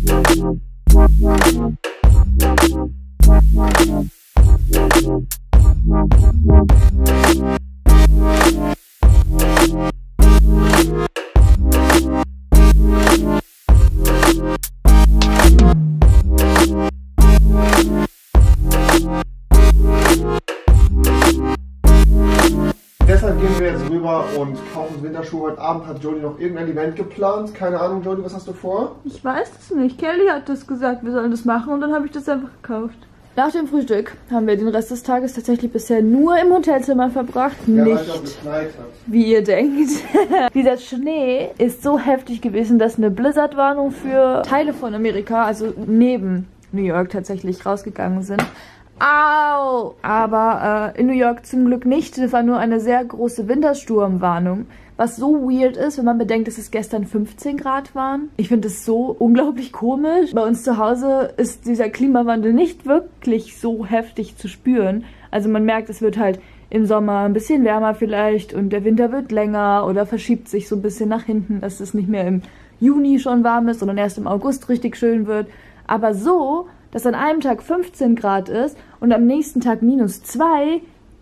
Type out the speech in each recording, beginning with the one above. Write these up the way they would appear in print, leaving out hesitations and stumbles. Deshalb gehen wir jetzt rüber und kaufen Winterschuhe. Heute Abend hat Jodie noch irgendein Event geplant. Keine Ahnung, Jodie, was hast du vor? Ich weiß es nicht. Kelly hat das gesagt, wir sollen das machen und dann habe ich das einfach gekauft. Nach dem Frühstück haben wir den Rest des Tages tatsächlich bisher nur im Hotelzimmer verbracht. Ja, nicht, wie ihr denkt. Dieser Schnee ist so heftig gewesen, dass eine Blizzardwarnung für Teile von Amerika, also neben New York tatsächlich, rausgegangen sind. Au! Aber in New York zum Glück nicht. Das war nur eine sehr große Wintersturmwarnung. Was so weird ist, wenn man bedenkt, dass es gestern 15 Grad waren. Ich finde das so unglaublich komisch. Bei uns zu Hause ist dieser Klimawandel nicht wirklich so heftig zu spüren. Also man merkt, es wird halt im Sommer ein bisschen wärmer vielleicht und der Winter wird länger oder verschiebt sich so ein bisschen nach hinten, dass es nicht mehr im Juni schon warm ist, sondern erst im August richtig schön wird. Aber so, dass an einem Tag 15 Grad ist und am nächsten Tag -2,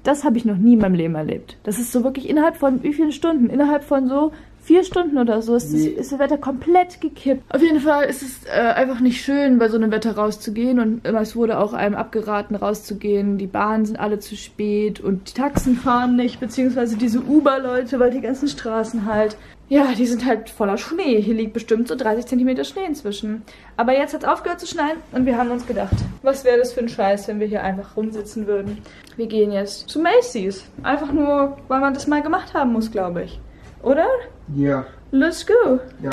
das habe ich noch nie in meinem Leben erlebt. Das ist so wirklich innerhalb von wie vielen Stunden? Innerhalb von so 4 Stunden oder so ist das Wetter komplett gekippt. Auf jeden Fall ist es einfach nicht schön, bei so einem Wetter rauszugehen. Und es wurde auch einem abgeraten, rauszugehen. Die Bahnen sind alle zu spät und die Taxen fahren nicht, beziehungsweise diese Uber-Leute, weil die ganzen Straßen halt... Ja, die sind halt voller Schnee. Hier liegt bestimmt so 30 cm Schnee inzwischen. Aber jetzt hat es aufgehört zu schneien und wir haben uns gedacht, was wäre das für ein Scheiß, wenn wir hier einfach rumsitzen würden. Wir gehen jetzt zu Macy's. Einfach nur, weil man das mal gemacht haben muss, glaube ich. Oder? Ja. Let's go. Ja.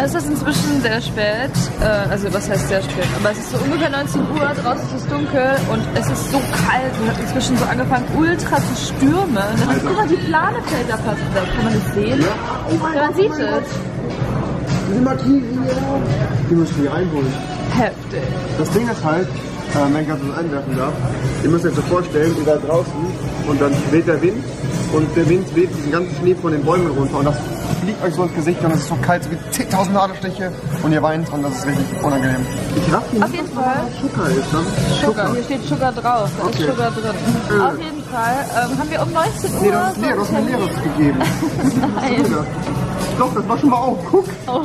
Es ist inzwischen sehr spät, also was heißt sehr spät, aber es ist so ungefähr 19 Uhr, draußen ist es dunkel und es ist so kalt und hat inzwischen so angefangen ultra zu stürmen. Also, guck mal, die Plane fällt da fast weg, kann man das sehen? Ja, oh mein Gott, man sieht es. Die müssen wir einholen. Heftig. Das Ding ist halt, wenn ich das einwerfen darf, ihr müsst euch so vorstellen, ihr seid draußen und dann weht der Wind und der Wind weht diesen ganzen Schnee von den Bäumen runter und das fliegt euch so ins Gesicht und es ist so kalt, so wie 10.000 Nadelstiche und ihr weint und das ist richtig unangenehm. Ich raff nicht, auf jeden Fall. Zucker ist, ne? Zucker, hier steht Zucker drauf, da ist Zucker drin. Auf jeden Fall haben wir um 19 Uhr... Nee, das ist leer, du hast mir leeres gegeben. Nein. Doch, das war schon mal auf, guck. Oh.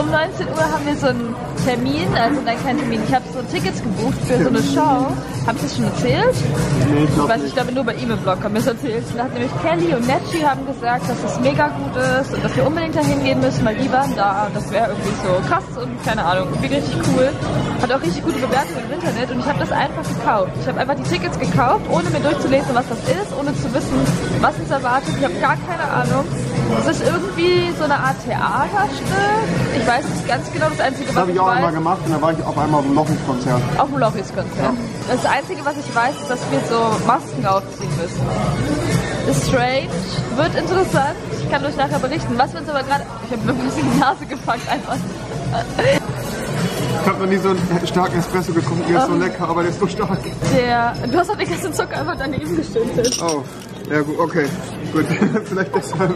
Um 19 Uhr haben wir so einen Termin, also nein, keinen Termin. Ich habe so Tickets gebucht für so eine Show. Habe ich das schon erzählt? Nee, ich glaube nicht. Ich glaube nur bei ihm im Blog haben wir es erzählt. Da hat nämlich Kelly und Netchi haben gesagt, dass es mega gut ist und dass wir unbedingt dahin gehen müssen, weil die waren da und das wäre irgendwie so krass und keine Ahnung, irgendwie richtig cool. Hat auch richtig gute Bewertungen im Internet und ich habe das einfach gekauft. Ich habe einfach die Tickets gekauft, ohne mir durchzulesen, was das ist, ohne zu wissen, was uns erwartet. Ich habe gar keine Ahnung. Es ist irgendwie so eine Art Theaterstück. Ich weiß nicht ganz genau, das Einzige, was ich weiß... Das habe ich auch einmal gemacht und da war ich auf einmal auf dem Lochis-Konzert. Auf dem Lochis-Konzert. Ja. Das Einzige, was ich weiß, ist, dass wir so Masken aufziehen müssen. Ist strange, wird interessant. Ich kann euch nachher berichten. Was wir uns aber gerade... Ich habe mir was in die Nase gepackt, einfach. Ich habe noch nie so einen starken Espresso getrunken. Der ist so lecker, aber der ist so stark. Der... Du hast auch den ganzen Zucker einfach daneben geschüttet. Oh. Ja gut, okay. Gut, vielleicht deshalb.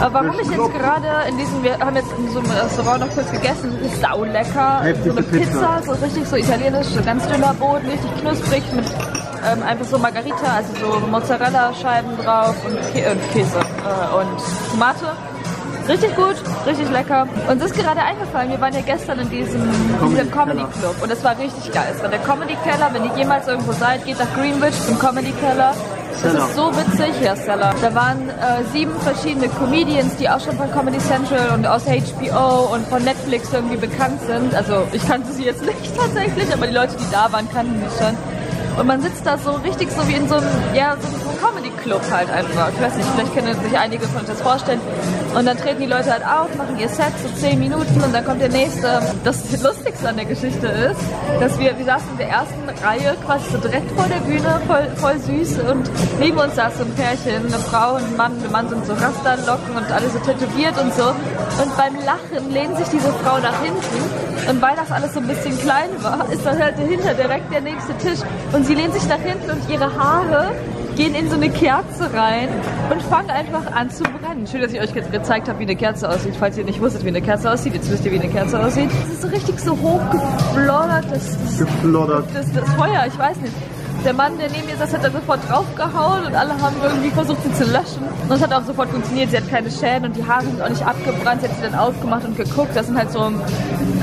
Aber warum ich jetzt gerade in diesem, wir haben jetzt in so einem Restaurant noch kurz gegessen, das ist sau lecker. So eine Pizza, so richtig so italienisch, so ganz dünner Boden, richtig knusprig mit einfach so Margarita, also so Mozzarella-Scheiben drauf und Käse und Tomate. Richtig gut, richtig lecker. Uns ist gerade eingefallen, wir waren ja gestern in diesem Comedy Club und das war richtig geil. Es war der Comedy Keller, wenn ihr jemals irgendwo seid, geht nach Greenwich zum Comedy Keller. Das ist so witzig, ja, Stella. Da waren 7 verschiedene Comedians, die auch schon von Comedy Central und aus HBO und von Netflix irgendwie bekannt sind. Also ich kannte sie jetzt nicht tatsächlich, aber die Leute, die da waren, kannten mich schon. Und man sitzt da so richtig so wie in so einem Comedy Club halt einfach. Ich weiß nicht, vielleicht können sich einige von euch das vorstellen. Und dann treten die Leute halt auf, machen ihr Set so 10 Minuten und dann kommt der nächste. Das Lustigste an der Geschichte ist, dass wir saßen in der ersten Reihe quasi so direkt vor der Bühne, voll süß, und neben uns saß so ein Pärchen, eine Frau und ein Mann. Der Mann sind so Rasternlocken und alle so tätowiert und so. Und beim Lachen lehnt sich diese Frau nach hinten, und weil das alles so ein bisschen klein war, ist dann halt dahinter direkt der nächste Tisch, und sie lehnt sich nach hinten und ihre Haare gehen in so eine Kerze rein und fangen einfach an zu brennen. Schön, dass ich euch jetzt gezeigt habe, wie eine Kerze aussieht. Falls ihr nicht wusstet, wie eine Kerze aussieht, jetzt wisst ihr, wie eine Kerze aussieht. Es ist so richtig so hochgefloddertes das Feuer, ich weiß nicht. Der Mann, der neben mir saß, hat da sofort draufgehauen und alle haben irgendwie versucht, sie zu löschen. Und es hat auch sofort funktioniert. Sie hat keine Schäden und die Haare sind auch nicht abgebrannt. Sie hat sie dann aufgemacht und geguckt. Das sind halt so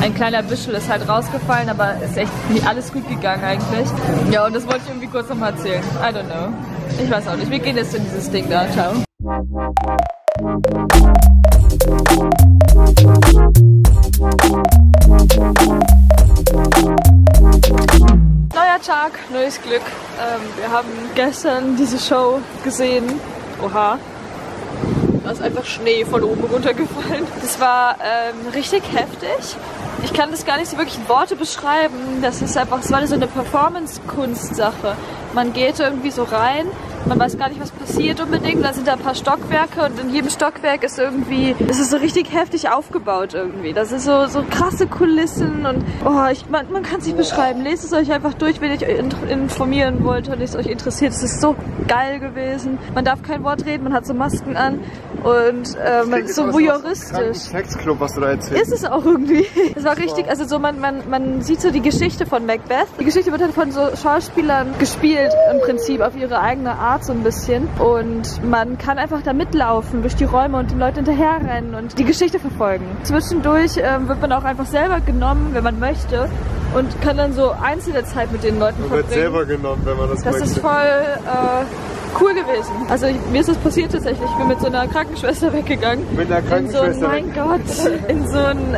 ein kleiner Büschel, ist halt rausgefallen, aber ist echt alles gut gegangen eigentlich. Ja, und das wollte ich irgendwie kurz nochmal erzählen. I don't know. Ich weiß auch nicht. Wir gehen jetzt in dieses Ding da. Ciao. Neuer Tag, neues Glück. Wir haben gestern diese Show gesehen. Oha. Da ist einfach Schnee von oben runtergefallen. Das war richtig heftig. Ich kann das gar nicht so wirklich in Worte beschreiben. Das ist einfach, es war so eine Performance-Kunstsache. Man geht irgendwie so rein, man weiß gar nicht, was passiert unbedingt. Da sind da ein paar Stockwerke und in jedem Stockwerk ist irgendwie, es ist so richtig heftig aufgebaut irgendwie. Das ist so krasse Kulissen und oh, man kann es nicht beschreiben. Lest es euch einfach durch, wenn ich euch informieren wollte und es euch interessiert. Es ist so geil gewesen. Man darf kein Wort reden, man hat so Masken an und man ist so voyeuristisch. Sexclub, was du da erzählst. Ist es auch irgendwie. Es war richtig, also so man sieht so die Geschichte von Macbeth. Die Geschichte wird halt von so Schauspielern gespielt, im Prinzip auf ihre eigene Art so ein bisschen. Und man kann einfach da mitlaufen durch die Räume und den Leuten hinterherrennen und die Geschichte verfolgen. Zwischendurch wird man auch einfach selber genommen, wenn man möchte, und kann dann so einzelne Zeit mit den Leuten verbringen. Man wird selber genommen, wenn man das möchte. Das ist voll cool gewesen. Also mir ist das passiert tatsächlich. Ich bin mit so einer Krankenschwester weggegangen. Mit einer Krankenschwester? Mein Gott. In so ein,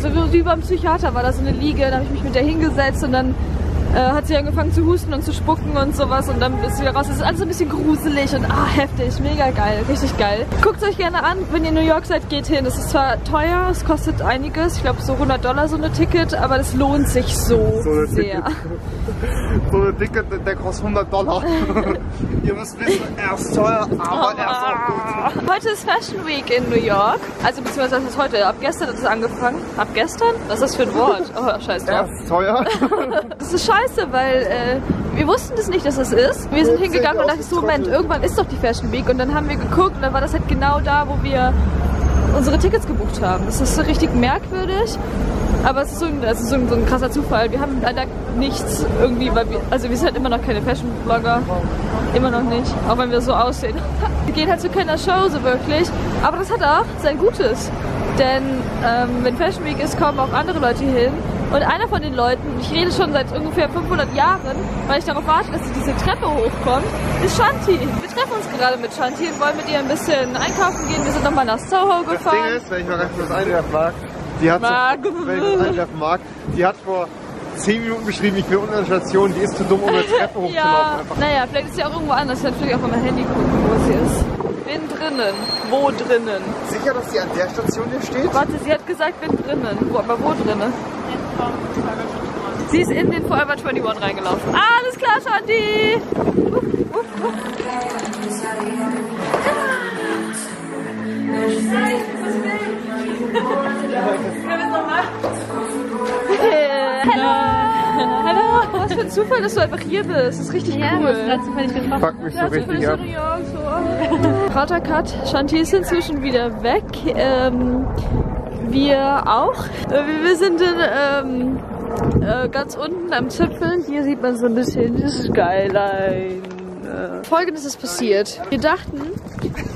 so wie beim Psychiater war da so eine Liege. Da habe ich mich mit der hingesetzt und dann hat sie angefangen zu husten und zu spucken und sowas und dann ist sie wieder raus. Es ist alles ein bisschen gruselig und heftig, mega geil, richtig geil. Guckt es euch gerne an, wenn ihr in New York seid, geht hin. Es ist zwar teuer, es kostet einiges, ich glaube so $100 so ein Ticket, aber das lohnt sich so sehr. So ein Ticket, der kostet $100. Ihr müsst wissen, erst teuer, aber erst auch gut. Heute ist Fashion Week in New York, also beziehungsweise das ist heute, ab gestern hat es angefangen. Ab gestern? Was ist das für ein Wort? Oh, scheiß drauf. Erst teuer? Das ist scheiße. Weil wir wussten das nicht, dass das ist. Wir sind hingegangen und dachten so, Moment, irgendwann ist doch die Fashion Week. Und dann haben wir geguckt und dann war das halt genau da, wo wir unsere Tickets gebucht haben. Das ist so richtig merkwürdig. Aber es ist so ein krasser Zufall. Wir haben leider nichts irgendwie, weil wir sind halt immer noch keine Fashion-Blogger. Immer noch nicht. Auch wenn wir so aussehen. Wir gehen halt zu keiner Show so wirklich. Aber das hat auch sein Gutes. Denn wenn Fashion Week ist, kommen auch andere Leute hin. Und einer von den Leuten, ich rede schon seit ungefähr 500 Jahren, weil ich darauf warte, dass sie diese Treppe hochkommt, ist Shanti. Wir treffen uns gerade mit Shanti und wollen mit ihr ein bisschen einkaufen gehen. Wir sind nochmal nach Soho gefahren. Das Ding ist, wenn ich mal ganz kurz einwerfen mag, die hat vor 10 Minuten beschrieben, ich bin unter der Station, die ist zu dumm, um eine Treppe hochzulaufen. Ja. Naja, vielleicht ist sie auch irgendwo anders, dann will ich auch mal mein Handy gucken, wo sie ist. Bin drinnen. Wo drinnen? Sicher, dass sie an der Station hier steht? Warte, sie hat gesagt, bin drinnen. Aber wo drinnen? Sie ist in den Forever 21 reingelaufen. Alles klar, Shanti! Hallo! Was für ein Zufall, dass du einfach hier bist. Das ist richtig cool. Ja, ich pack mich so richtig ab. Harter Cut. Shanti ist inzwischen wieder weg. Wir auch. Wir sind in, ganz unten am Zipfel. Hier sieht man so ein bisschen die Skyline. Folgendes ist passiert. Wir dachten,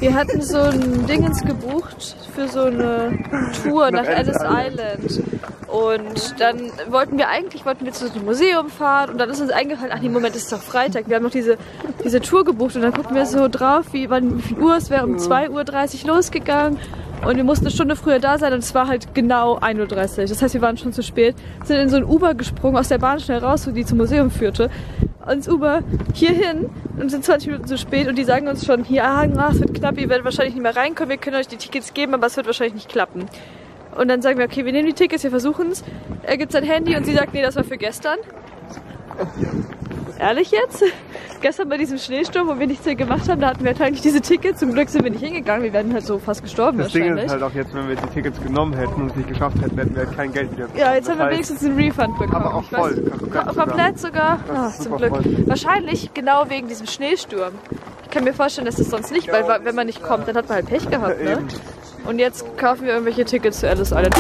wir hatten so ein Dingens gebucht für so eine Tour nach Ellis Island. Und dann wollten wir zu einem Museum fahren und dann ist uns eingefallen, ach nee, Moment, es ist doch Freitag, wir haben noch diese Tour gebucht und dann gucken wir so drauf, wie viel Uhr es wäre, um 2:30 Uhr losgegangen. Und wir mussten eine Stunde früher da sein und es war halt genau 1.30 Uhr. Das heißt, wir waren schon zu spät, sind in so ein Uber gesprungen, aus der Bahn schnell raus, die zum Museum führte, ins Uber hierhin und sind 20 Minuten zu spät und die sagen uns schon, hier, es wird knapp, ihr werdet wahrscheinlich nicht mehr reinkommen, wir können euch die Tickets geben, aber es wird wahrscheinlich nicht klappen. Und dann sagen wir, okay, wir nehmen die Tickets, wir versuchen es. Er gibt sein Handy und sie sagt, nee, das war für gestern. Ehrlich jetzt? Gestern bei diesem Schneesturm, wo wir nichts mehr gemacht haben, da hatten wir halt eigentlich diese Tickets. Zum Glück sind wir nicht hingegangen, wir wären halt so fast gestorben wahrscheinlich. Das Ding ist halt auch jetzt, wenn wir die Tickets genommen hätten und es nicht geschafft hätten, hätten wir halt kein Geld mehr bekommen. Ja, jetzt haben wir wenigstens einen Refund bekommen. Aber auch voll. Komplett sogar. Zum Glück. Wahrscheinlich genau wegen diesem Schneesturm. Ich kann mir vorstellen, dass das sonst nicht, weil wenn man nicht kommt, dann hat man halt Pech gehabt, ne? Und jetzt kaufen wir irgendwelche Tickets zu Ellis Island.